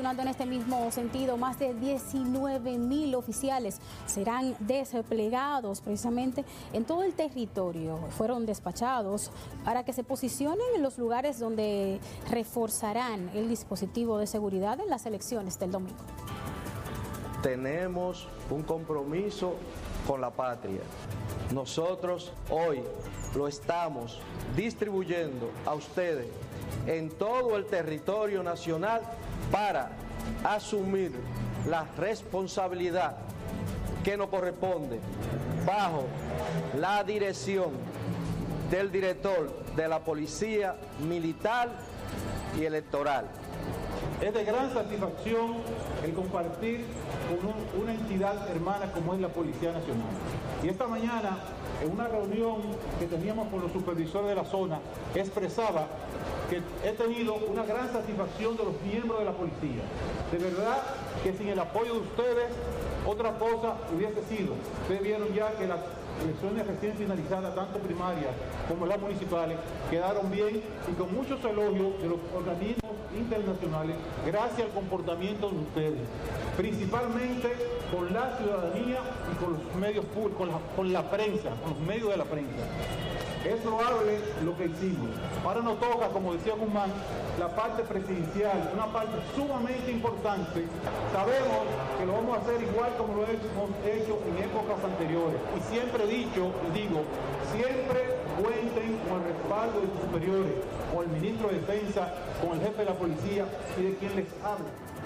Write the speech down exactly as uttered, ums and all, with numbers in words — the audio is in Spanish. Continuando en este mismo sentido, más de diecinueve mil oficiales serán desplegados precisamente en todo el territorio. Fueron despachados para que se posicionen en los lugares donde reforzarán el dispositivo de seguridad en las elecciones del domingo. Tenemos un compromiso con la patria. Nosotros hoy lo estamos distribuyendo a ustedes en todo el territorio nacional para asumir la responsabilidad que nos corresponde bajo la dirección del director de la Policía Militar y Electoral. Es de gran satisfacción el compartir con un, una entidad hermana como es la Policía Nacional. Y esta mañana, en una reunión que teníamos con los supervisores de la zona, expresaba que he tenido una gran satisfacción de los miembros de la policía. De verdad que sin el apoyo de ustedes, otra cosa hubiese sido. Ustedes vieron ya que las elecciones recién finalizadas, tanto primarias como las municipales, quedaron bien y con muchos elogios de los organismos internacionales, gracias al comportamiento de ustedes, principalmente con la ciudadanía y con los medios públicos, con la, con la prensa, con los medios de la prensa. Es loable lo que hicimos. Ahora nos toca, como decía Guzmán, la parte presidencial, una parte sumamente importante. Sabemos que lo vamos a hacer igual como lo hemos hecho en épocas anteriores. Y siempre he dicho y digo, siempre cuenten con el respaldo de sus superiores, con el ministro de Defensa, con el jefe de la policía y de quien les habla.